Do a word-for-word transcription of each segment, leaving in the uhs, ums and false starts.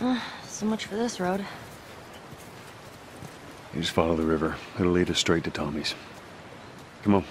Uh, so much for this road. You just follow the river. It'll lead us straight to Tommy's. Come on.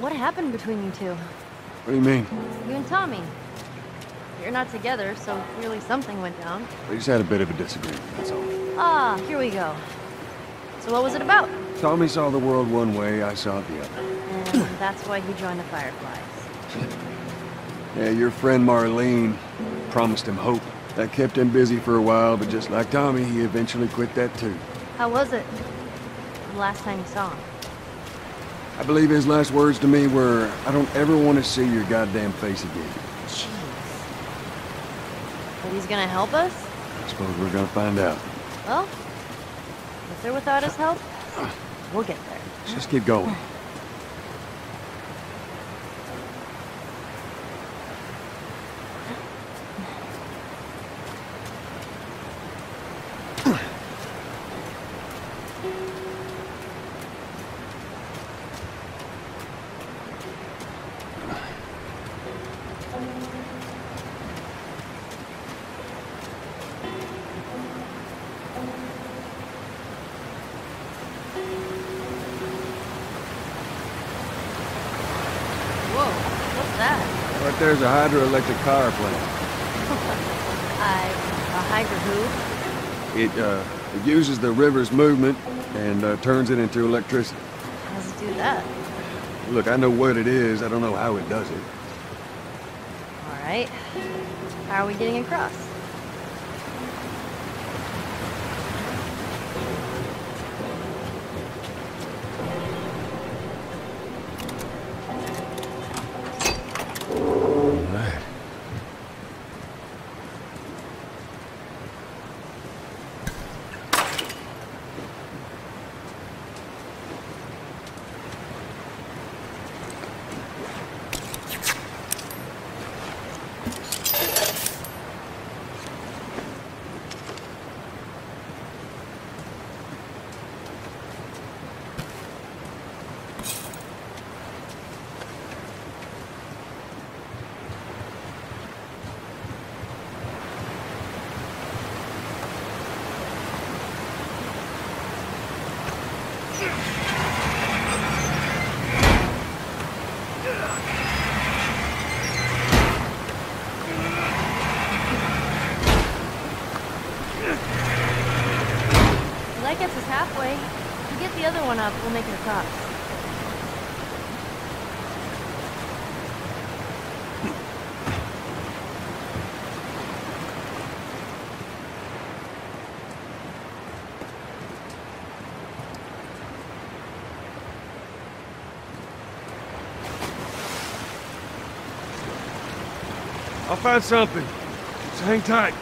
What happened between you two? What do you mean? You and Tommy. You're not together, so clearly something went down. We just had a bit of a disagreement, that's all. Ah, here we go. So what was it about? Tommy saw the world one way, I saw it the other. And that's why he joined the Fireflies. Yeah, your friend Marlene promised him hope. That kept him busy for a while, but just like Tommy, he eventually quit that too. How was it the last time you saw him? I believe his last words to me were, I don't ever want to see your goddamn face again. Jeez. But he's gonna help us? I suppose we're gonna find out. Well, if they're without his help, we'll get there. Let's just keep going. Right there's a hydroelectric power plant. I, a hydro who? It, uh, it uses the river's movement and uh, turns it into electricity. How does it do that? Look, I know what it is. I don't know how it does it. All right. How are we getting across? Up, we'll make it across. I'll find something. Just hang tight.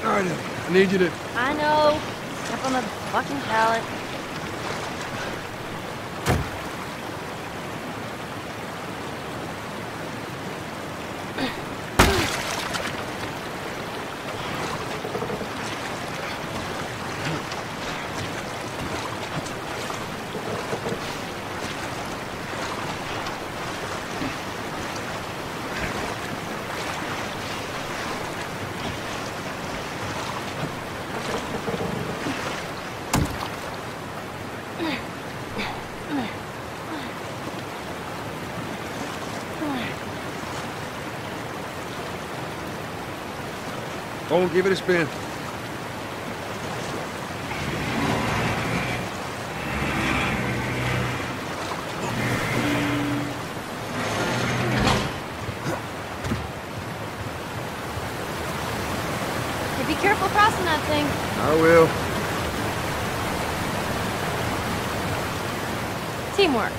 All right, I need you to... I know. Step on the fucking pallet. Don't give it a spin. Be careful crossing that thing. I will. Teamwork.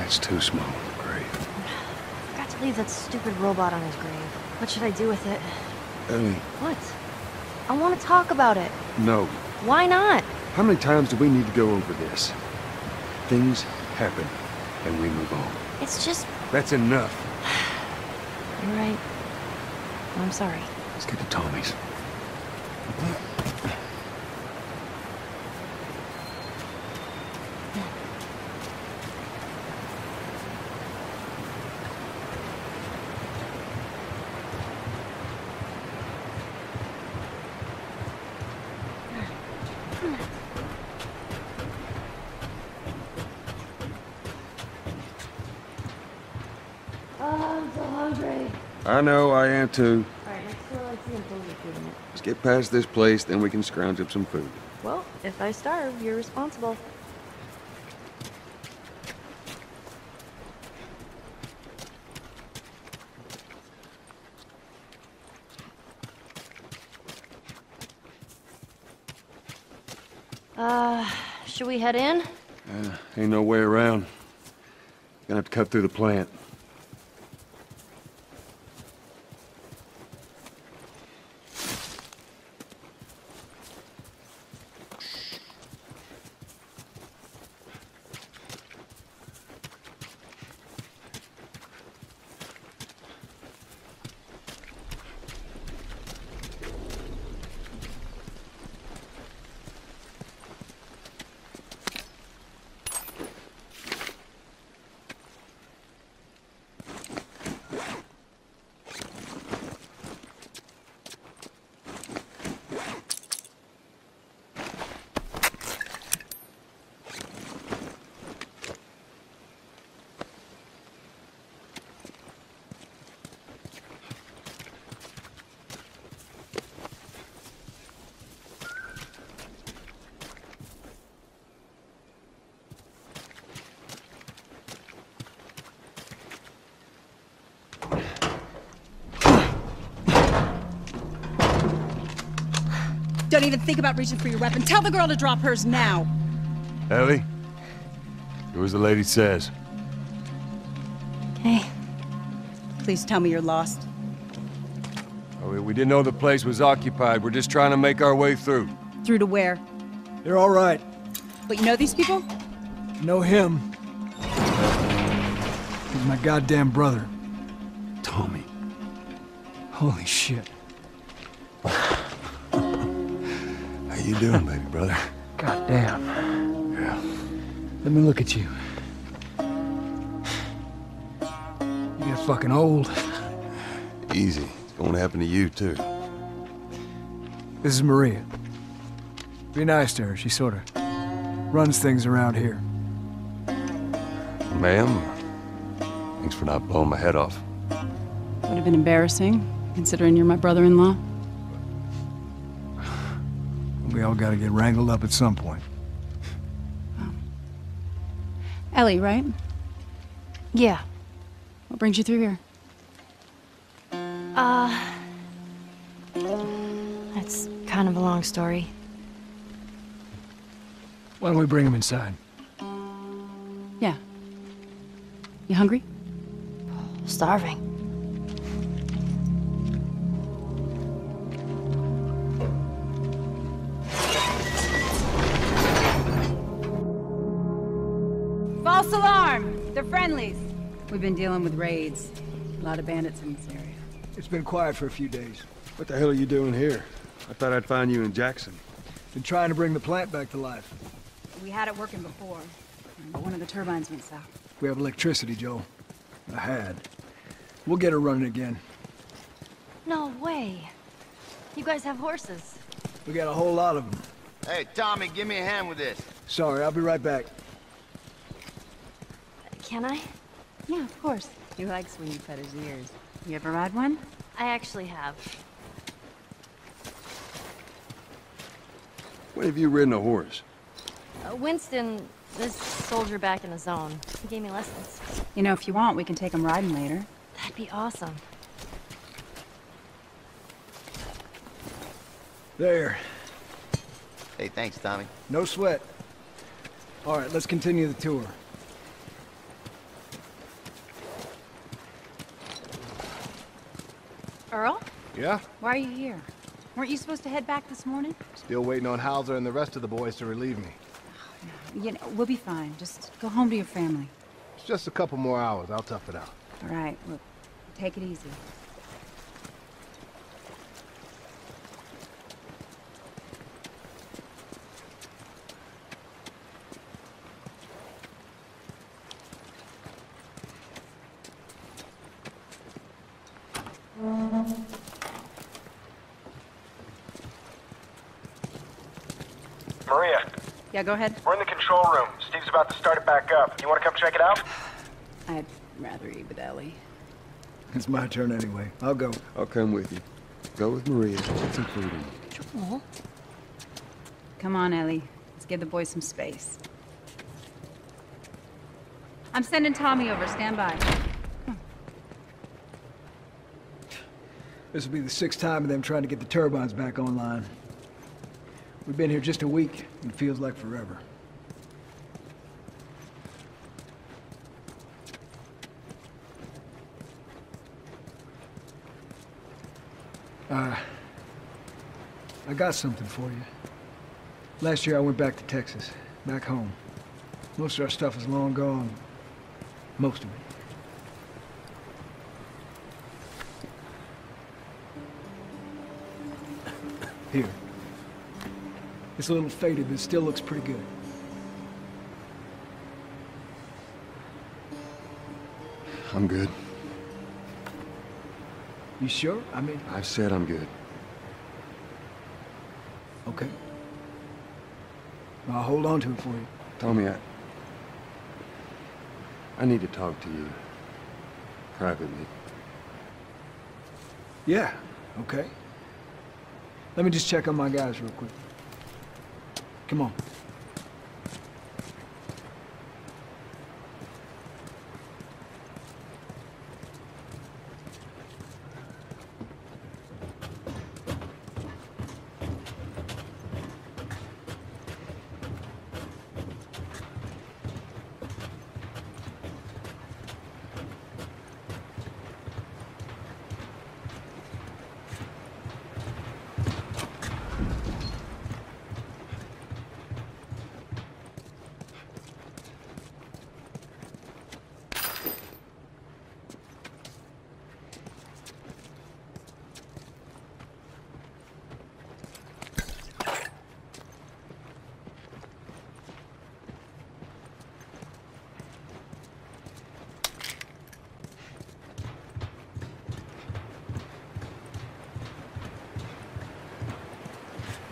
It's too small of a grave. I forgot to leave that stupid robot on his grave. What should I do with it? Ellie. What? I want to talk about it. No. Why not? How many times do we need to go over this? Things happen, and we move on. It's just... That's enough. You're right. I'm sorry. Let's get to Tommy's. I know, I am too. All right, let's go, let's see if there's food in it. Let's get past this place, then we can scrounge up some food. Well, if I starve, you're responsible. Uh, should we head in? Uh, ain't no way around. Gonna have to cut through the plant. Don't even think about reaching for your weapon. Tell the girl to drop hers now. Ellie, do as the lady says. Okay. Please tell me you're lost. Oh, we didn't know the place was occupied. We're just trying to make our way through. Through to where? They're all right. But you know these people? Know him. He's my goddamn brother. Tommy. Holy shit. How you doing, baby brother? God damn. Yeah. Let me look at you. You get fucking old. Easy. It's going to happen to you, too. This is Maria. Be nice to her. She sort of runs things around here. Ma'am, thanks for not blowing my head off. Would have been embarrassing. considering you're my brother-in-law. We all gotta get wrangled up at some point. Oh. Ellie, right? Yeah. What brings you through here? Uh... That's kind of a long story. Why don't we bring him inside? Yeah. You hungry? Starving. False alarm! They're friendlies. We've been dealing with raids. A lot of bandits in this area. It's been quiet for a few days. What the hell are you doing here? I thought I'd find you in Jackson. Been trying to bring the plant back to life. We had it working before, but one of the turbines went south. We have electricity, Joel. I had. We'll get her running again. No way. You guys have horses. We got a whole lot of them. Hey, Tommy, give me a hand with this. Sorry, I'll be right back. Can I? Yeah, of course. He likes when you pet his ears. You ever ride one? I actually have. When have you ridden a horse? Uh, Winston, this soldier back in the zone, he gave me lessons. You know, if you want, we can take him riding later. That'd be awesome. There. Hey, thanks, Tommy. No sweat. All right, let's continue the tour. Earl? Yeah? Why are you here? Weren't you supposed to head back this morning? Still waiting on Hauser and the rest of the boys to relieve me. You know, we'll be fine. Just go home to your family. It's just a couple more hours. I'll tough it out. All right. Look, take it easy. Maria. Yeah, go ahead. We're in the control room. Steve's about to start it back up. You want to come check it out? I'd rather eat with Ellie. It's my turn anyway. I'll go. I'll come with you. Go with Maria. It's included. Joel. Come on, Ellie. Let's give the boys some space. I'm sending Tommy over. Stand by. This will be the sixth time of them trying to get the turbines back online. We've been here just a week, and it feels like forever. Uh, I got something for you. Last year I went back to Texas, back home. Most of our stuff is long gone. Most of it. Here. It's a little faded, but it still looks pretty good. I'm good. You sure? I mean... I've said I'm good. Okay. I'll hold on to it for you. Tommy, I... I need to talk to you. Privately. Yeah, okay. Let me just check on my guys real quick. Come on.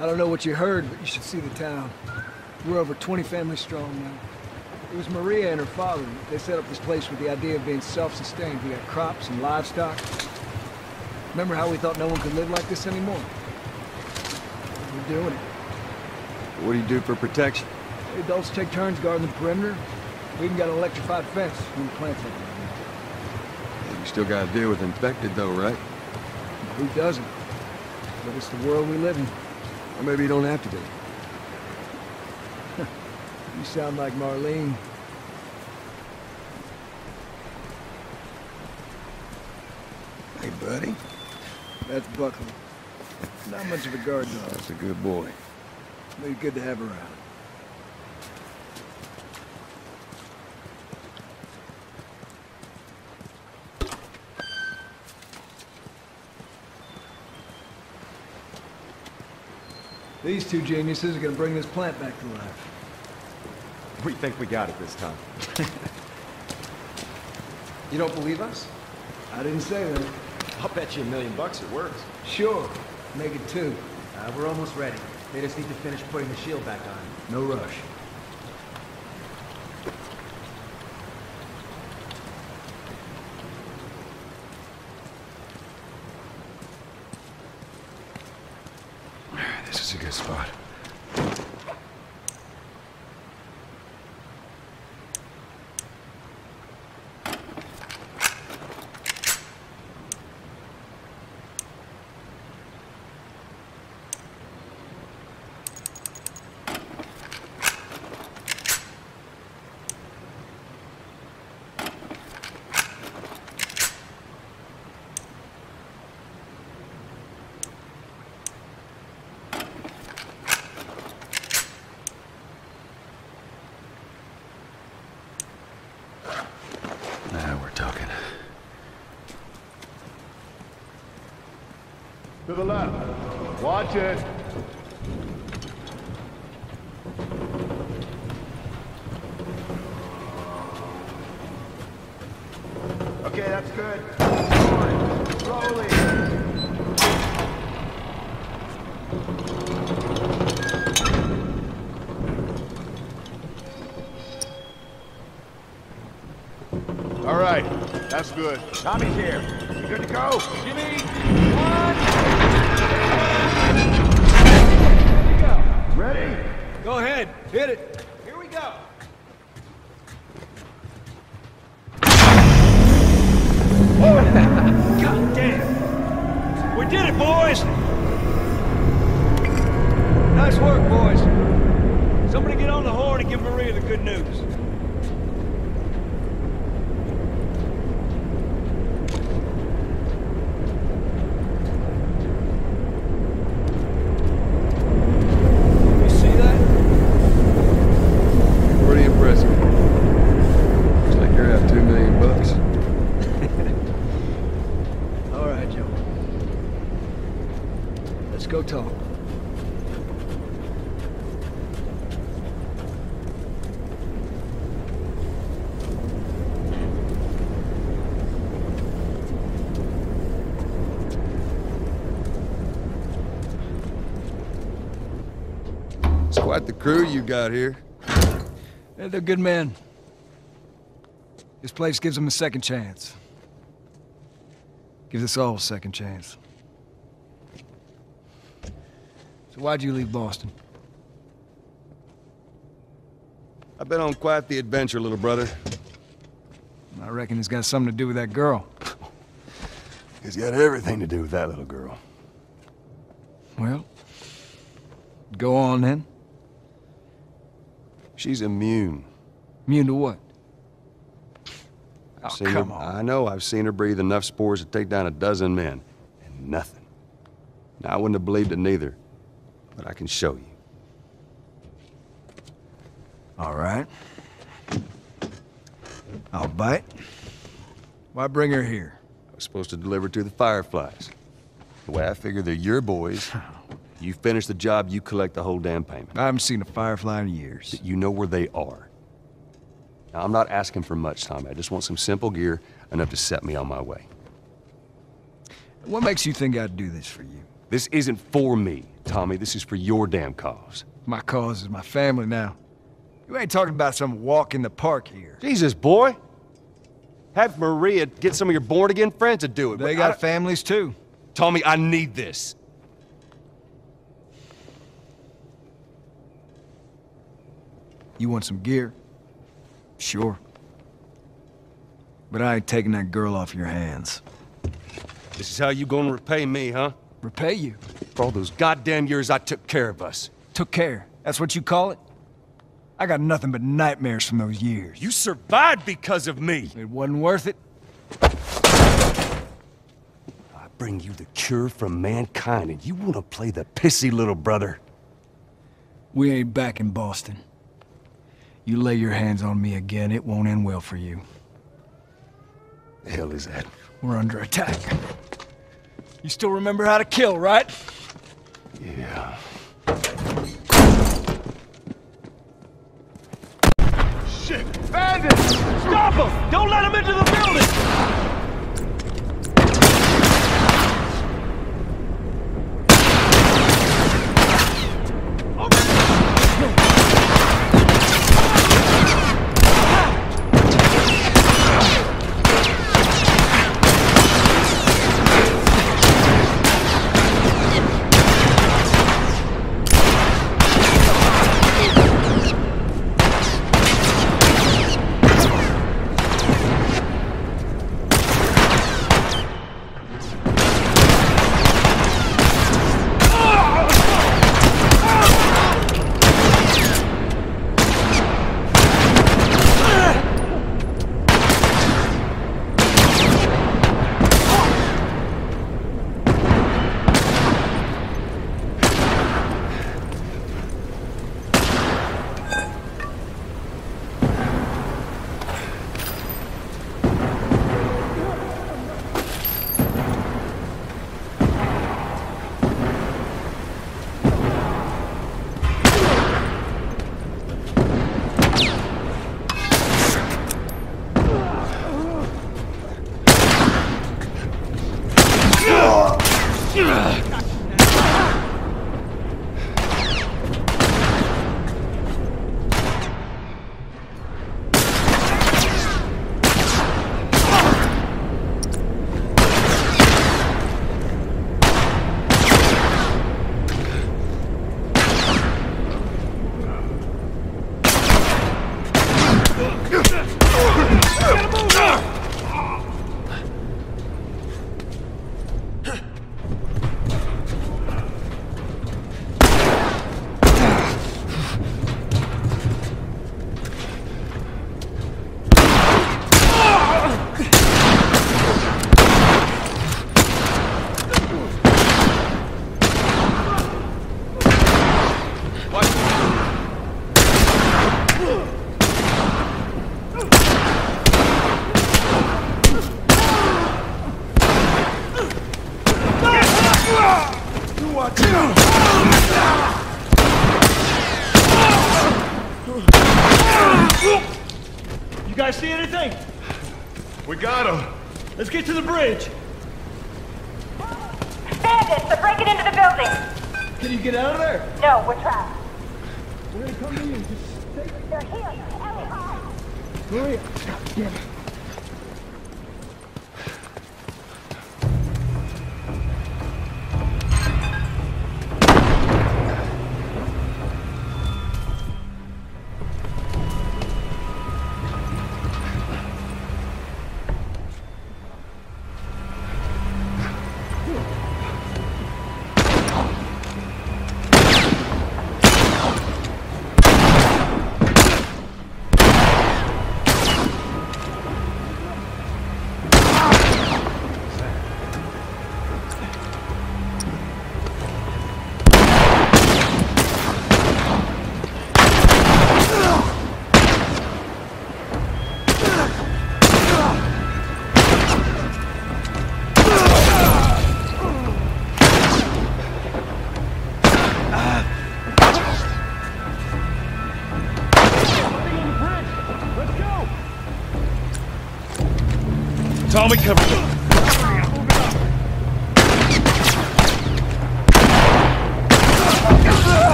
I don't know what you heard, but you should see the town. We're over twenty families strong now. It was Maria and her father. They set up this place with the idea of being self-sustained. We got crops and livestock. Remember how we thought no one could live like this anymore? We're doing it. What do you do for protection? The adults take turns guarding the perimeter. We even got an electrified fence when the plants open. Yeah, you still got to deal with infected, though, right? Who doesn't? But it's the world we live in. Or maybe you don't have to be. You sound like Marlene. Hey, buddy. That's Buckley. Not much of a guard dog. That's a good boy. It'll be good to have around. These two geniuses are gonna bring this plant back to life. We think we got it this time. You don't believe us? I didn't say that. I'll bet you a million bucks it works. Sure. Make it two. Uh, we're almost ready. They just need to finish putting the shield back on. No rush. This is a good spot. To the left. Watch it. Okay, that's good. Slowly. All right, that's good. Tommy's here. You good to go? Jimmy, one. Ready? Go ahead. Hit it. Here we go. God damn. We did it, boys. Nice work, boys. Somebody get on the horn and give Maria the good news. Quite the crew you got here. Yeah, they're good men. This place gives them a second chance. Gives us all a second chance. So why'd you leave Boston? I've been on quite the adventure, little brother. I reckon it's got something to do with that girl. It's got everything to do with that little girl. Well, go on then. She's immune. Immune to what? Oh, come her, on. I know. I've seen her breathe enough spores to take down a dozen men. And nothing. Now, I wouldn't have believed it neither. But I can show you. All right. I'll bite. Why bring her here? I was supposed to deliver to the Fireflies. The way I figure they're your boys. You finish the job, you collect the whole damn payment. I haven't seen a Firefly in years. You know where they are. Now, I'm not asking for much, Tommy. I just want some simple gear, enough to set me on my way. What makes you think I'd do this for you? This isn't for me, Tommy. This is for your damn cause. My cause is my family now. You ain't talking about some walk in the park here. Jesus, boy. Have Maria get some of your born-again friends to do it. They got families, too. Tommy, I need this. You want some gear? Sure. But I ain't taking that girl off your hands. This is how you gonna repay me, huh? Repay you? For all those goddamn years I took care of us. Took care? That's what you call it? I got nothing but nightmares from those years. You survived because of me! It wasn't worth it. I bring you the cure for mankind, and you wanna play the pissy little brother? We ain't back in Boston. You lay your hands on me again, it won't end well for you. The hell is that? We're under attack. You still remember how to kill, right? Yeah. Shit! Bandits! Stop them! Don't let them into the building! Let's get to the bridge! Bandits! They're breaking into the building! Can you get out of there? No, we're trapped. We're gonna come to you. Just stay. They're here! Ellie, hide! Hurry up! God damn it. Tommy, cover me.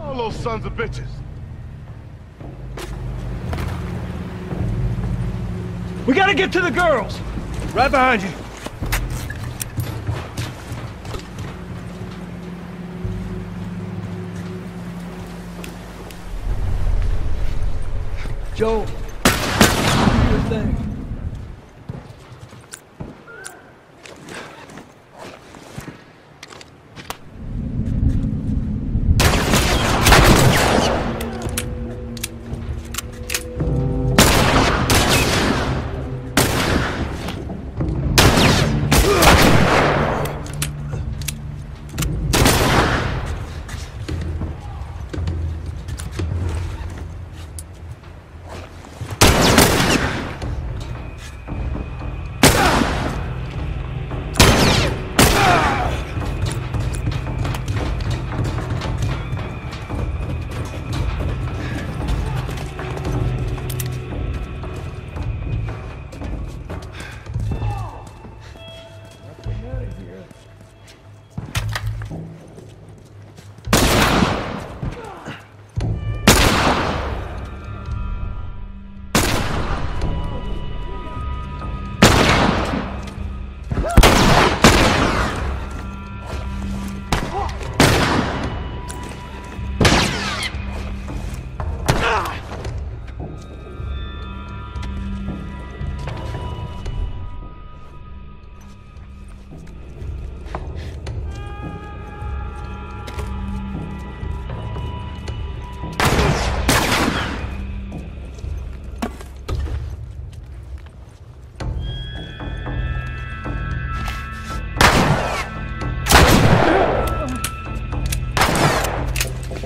All those sons of bitches. We gotta get to the girls! Right behind you. Joe, do your thing.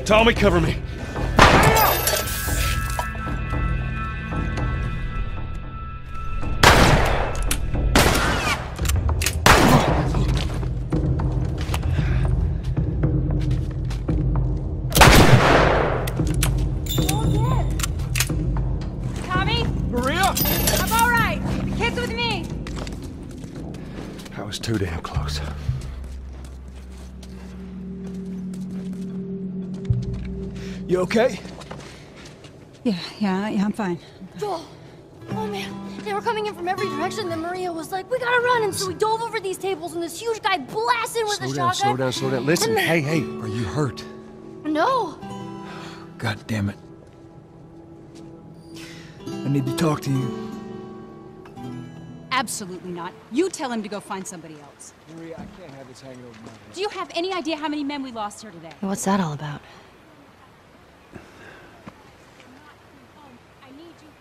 Tommy, cover me. Tommy? Maria? I'm all right. The kid's with me. That was too damn close. You okay? Yeah, yeah, yeah, I'm fine. Oh, oh man, they were coming in from every direction. Then Maria was like, "We gotta run," and so we dove over these tables, and this huge guy blasted with a shotgun. Slow down, slow down, slow down. Listen, hey, hey, are you hurt? No. God damn it! I need to talk to you. Absolutely not. You tell him to go find somebody else. Maria, I can't have this hanging over my head. Do you have any idea how many men we lost here today? What's that all about?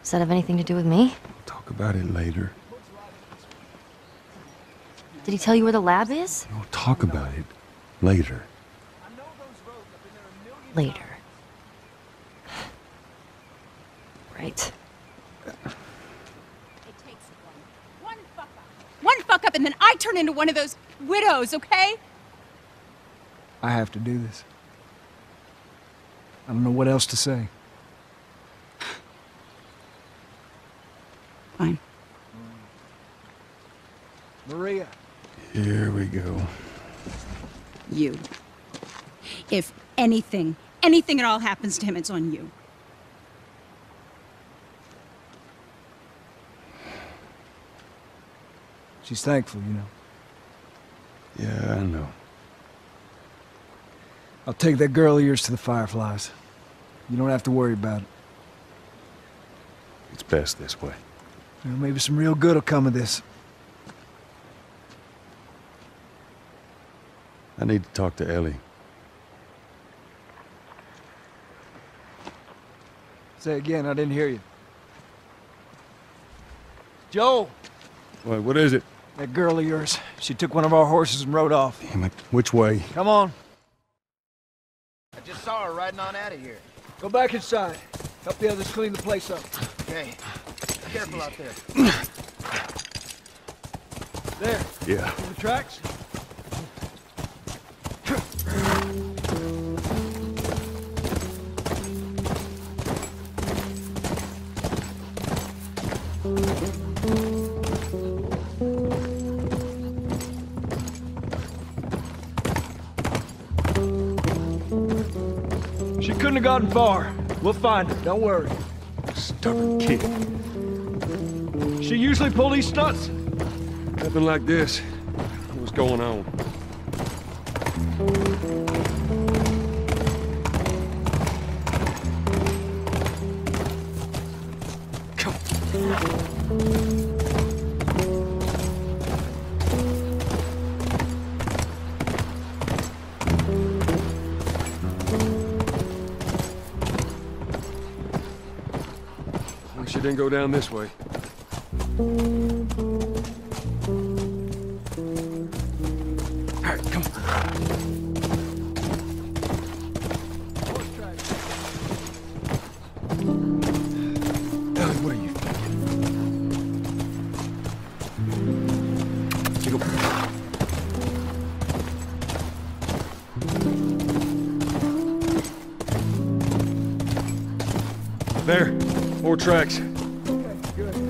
Does that have anything to do with me? We'll talk about it later. Did he tell you where the lab is? We'll talk about it later. Later. Right. It takes one. One fuck up. One fuck up and then I turn into one of those widows, okay? I have to do this. I don't know what else to say. Fine. Maria. Here we go. You. If anything, anything at all happens to him, it's on you. She's thankful, you know. Yeah, I know. I'll take that girl of yours to the Fireflies. You don't have to worry about it. It's best this way. Well, maybe some real good will come of this. I need to talk to Ellie. Say again, I didn't hear you. Joel! Wait, what is it? That girl of yours. She took one of our horses and rode off. Damn it. Which way? Come on. I just saw her riding on out of here. Go back inside. Help the others clean the place up. Okay. Careful out there. There. Yeah. See the tracks? She couldn't have kindergarten far. We'll find her, don't worry. Stubborn kid. She usually pulled these stunts. Nothing like this. What's going on? She didn't go down this way. All right, come on. Ellie, what are you thinking? Here you go. There, more tracks. Get him.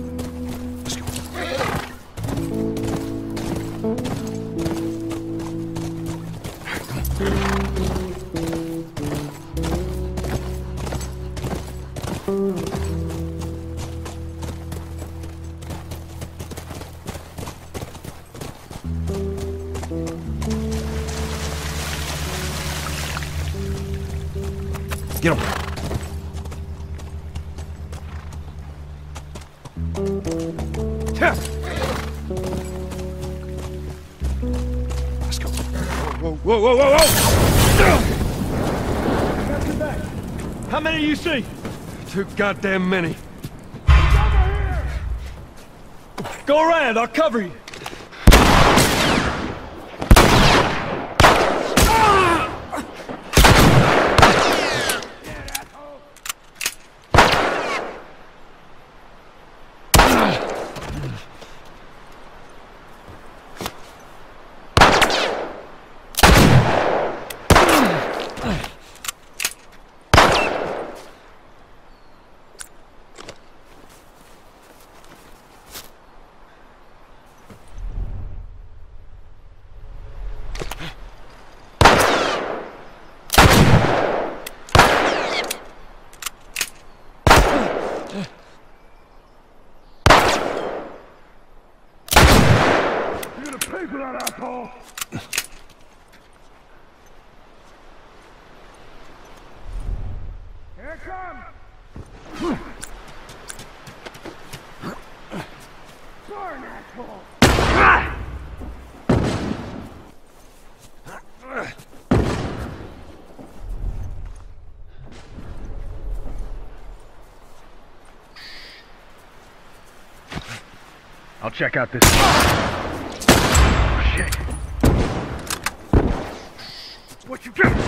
Let's go. Whoa, whoa, whoa, whoa, whoa! Back. How many do you see? Too goddamn many. Over here. Go around, I'll cover you. I'll check out this. Oh, shit. What you got? Shit.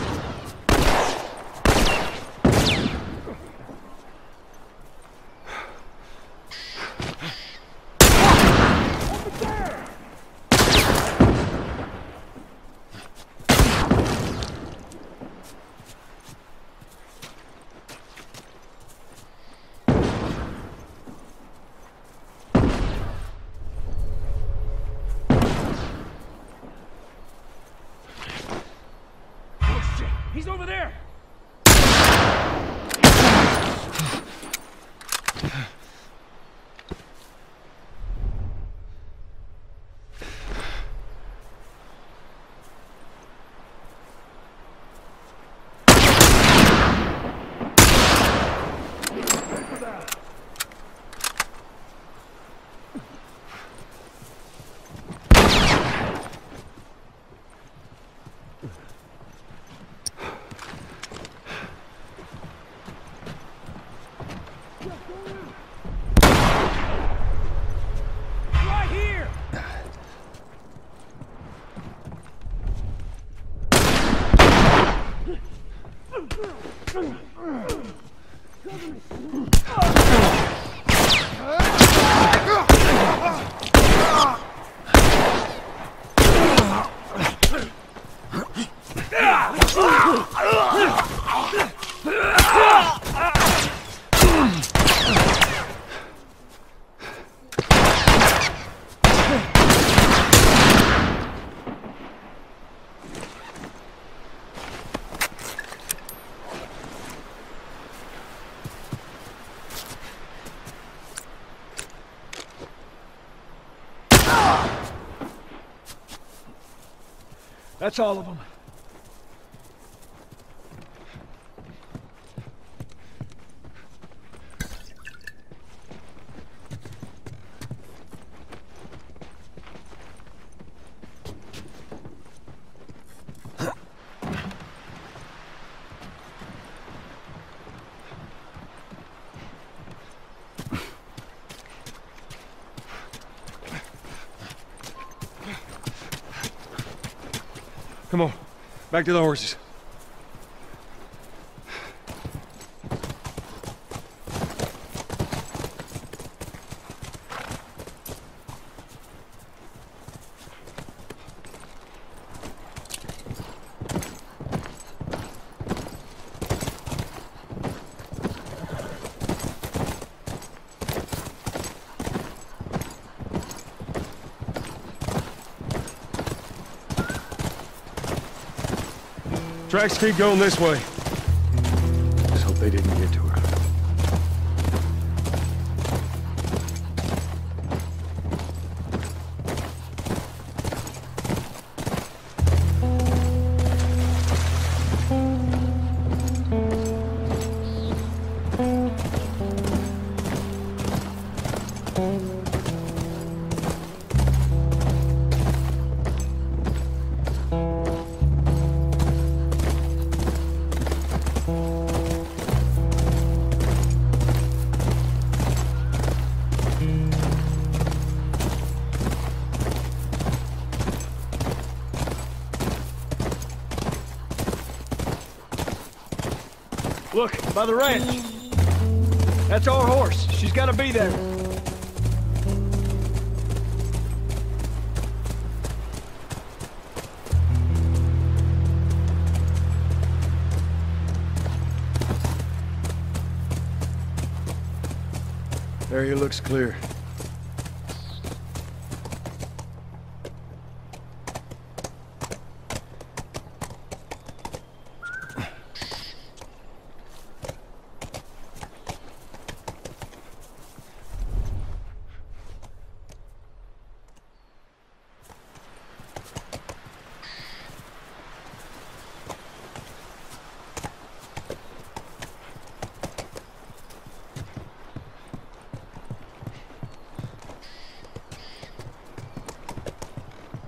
That's all of them. Come on, back to the horses. Tracks keep going this way. Let's hope they didn't get to her. Look, by the ranch. That's our horse. She's got to be there. There, he looks clear.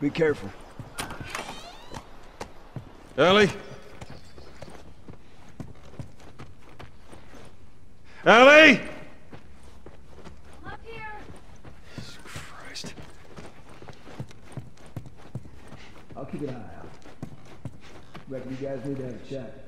Be careful. Ellie? Ellie? I'm up here. Jesus Christ. I'll keep an eye out. Reckon you guys need to have a chat.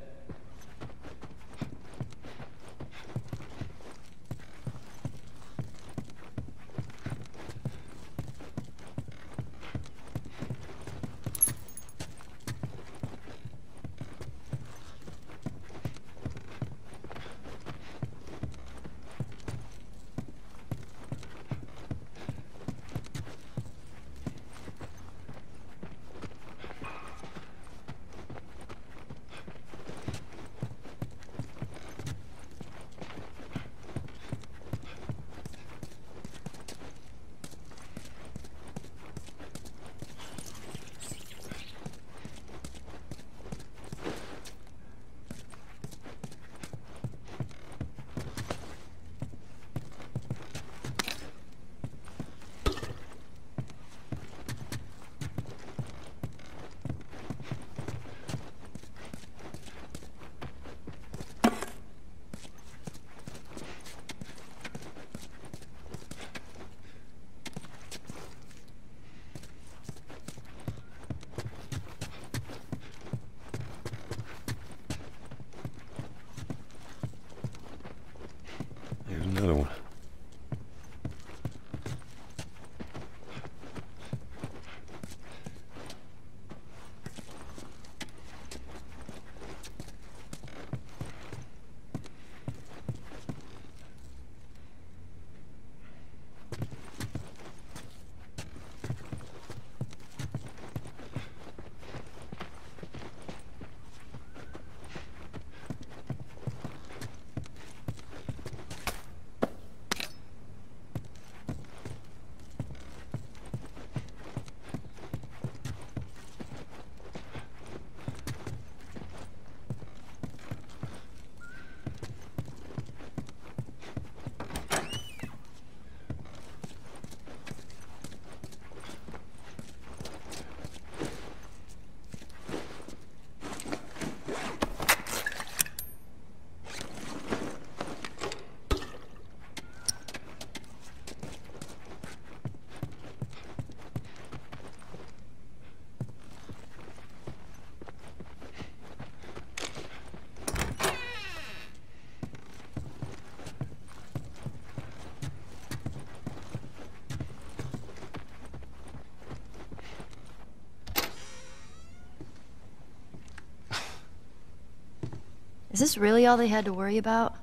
Is this really all they had to worry about?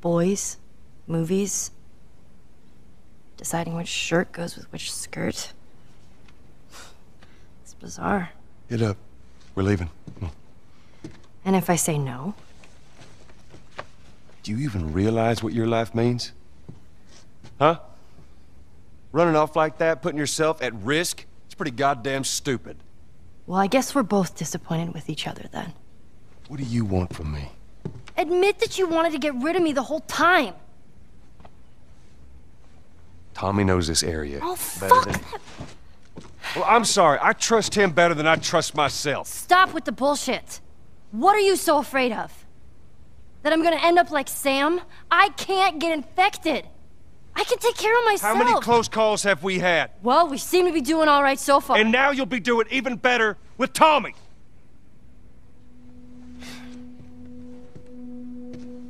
Boys, movies, deciding which shirt goes with which skirt. It's bizarre. Get up. We're leaving. Come on. And if I say no? Do you even realize what your life means? Huh? Running off like that, putting yourself at risk? It's pretty goddamn stupid. Well, I guess we're both disappointed with each other then. What do you want from me? Admit that you wanted to get rid of me the whole time. Tommy knows this area. Oh, fuck that. Well, I'm sorry. I trust him better than I trust myself. Stop with the bullshit. What are you so afraid of? That I'm gonna end up like Sam? I can't get infected. I can take care of myself. How many close calls have we had? Well, we seem to be doing all right so far. And now you'll be doing even better with Tommy.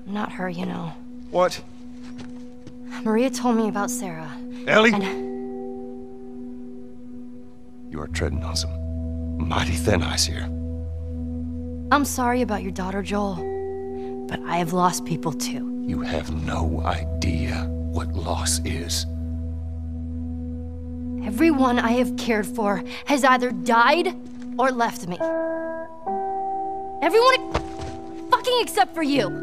Not her, you know. What? Maria told me about Sarah. Ellie? And... You are treading on some mighty thin ice here. I'm sorry about your daughter, Joel, but I have lost people too. You have no idea what loss is. Everyone I have cared for has either died or left me. Everyone fucking except for you.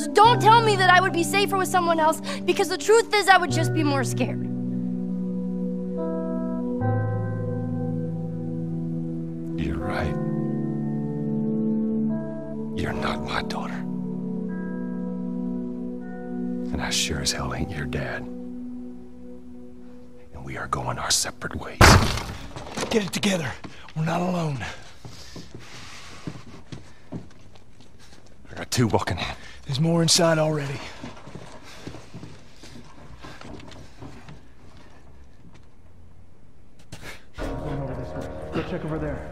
So don't tell me that I would be safer with someone else, because the truth is I would just be more scared. You're right. You're not my daughter. And I sure as hell ain't your dad. And we are going our separate ways. Get it together. We're not alone. I got two walking in. There's more inside already. Going over this way. Go check over there.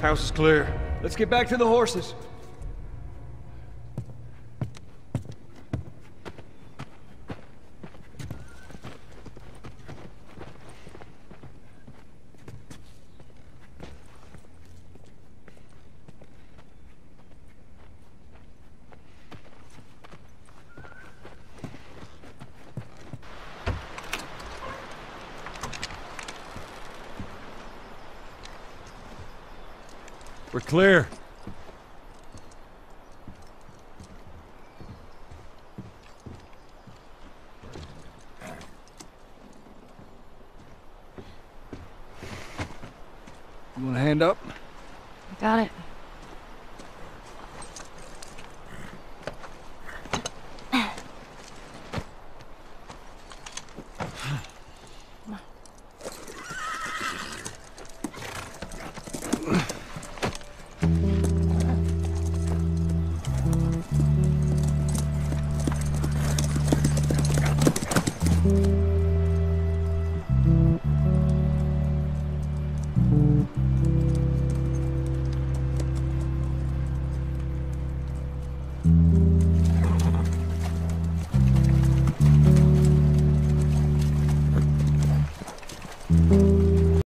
House is clear. Let's get back to the horses. We're clear. You want a hand up? I got it. Thank you.